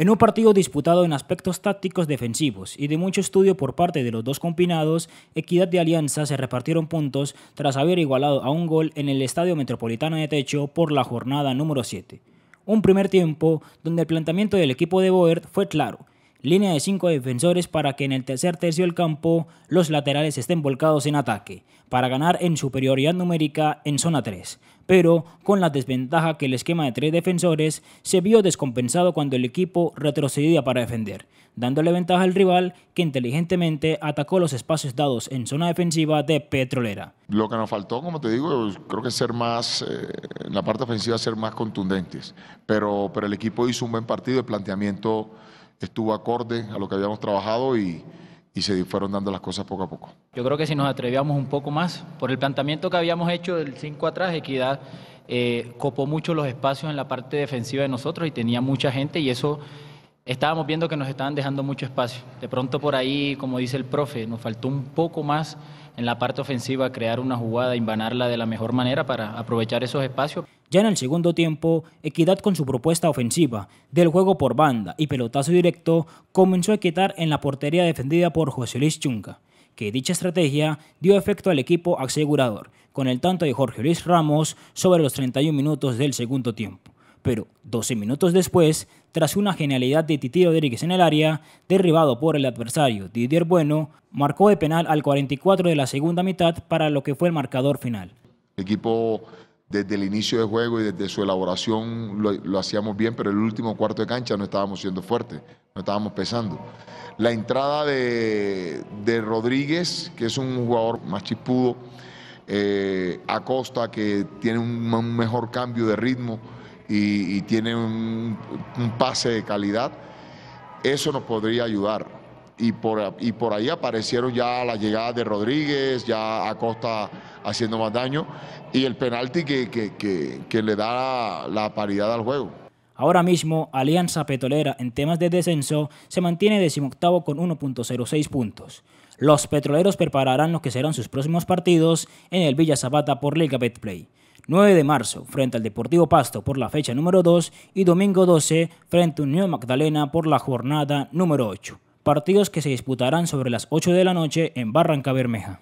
En un partido disputado en aspectos tácticos defensivos y de mucho estudio por parte de los dos combinados, Equidad y Alianza se repartieron puntos tras haber igualado a un gol en el Estadio Metropolitano de Techo por la jornada número 7. Un primer tiempo donde el planteamiento del equipo de Boer fue claro, línea de 5 defensores para que en el tercer tercio del campo los laterales estén volcados en ataque, para ganar en superioridad numérica en zona 3, pero con la desventaja que el esquema de 3 defensores se vio descompensado cuando el equipo retrocedía para defender, dándole ventaja al rival que inteligentemente atacó los espacios dados en zona defensiva de Petrolera. Lo que nos faltó, como te digo, creo que ser más, en la parte ofensiva ser más contundentes, pero el equipo hizo un buen partido, el planteamiento estuvo acorde a lo que habíamos trabajado y se fueron dando las cosas poco a poco. Yo creo que si nos atrevíamos un poco más, por el planteamiento que habíamos hecho del 5 atrás, Equidad copó mucho los espacios en la parte defensiva de nosotros y tenía mucha gente y eso estábamos viendo que nos estaban dejando mucho espacio. De pronto por ahí, como dice el profe, nos faltó un poco más en la parte ofensiva crear una jugada, invanarla de la mejor manera para aprovechar esos espacios. Ya en el segundo tiempo, Equidad con su propuesta ofensiva del juego por banda y pelotazo directo comenzó a quitar en la portería defendida por José Luis Chunca, que dicha estrategia dio efecto al equipo asegurador, con el tanto de Jorge Luis Ramos sobre los 31 minutos del segundo tiempo. Pero 12 minutos después, tras una genialidad de Titi Rodríguez en el área, derribado por el adversario Didier Bueno, marcó de penal al 44 de la segunda mitad para lo que fue el marcador final. El equipo desde el inicio del juego y desde su elaboración lo hacíamos bien, pero el último cuarto de cancha no estábamos siendo fuertes, no estábamos pesando. La entrada de Rodríguez, que es un jugador más chispudo, Acosta, que tiene un mejor cambio de ritmo, y tiene un pase de calidad, eso nos podría ayudar. Y por ahí aparecieron ya la llegada de Rodríguez, ya Acosta haciendo más daño, y el penalti que le da la paridad al juego. Ahora mismo, Alianza Petrolera en temas de descenso se mantiene 18º con 1.06 puntos. Los petroleros prepararán lo que serán sus próximos partidos en el Villa Zapata por Liga Betplay. 9 de marzo frente al Deportivo Pasto por la fecha número 2 y domingo 12 frente a Unión Magdalena por la jornada número 8. Partidos que se disputarán sobre las 8 de la noche en Barrancabermeja.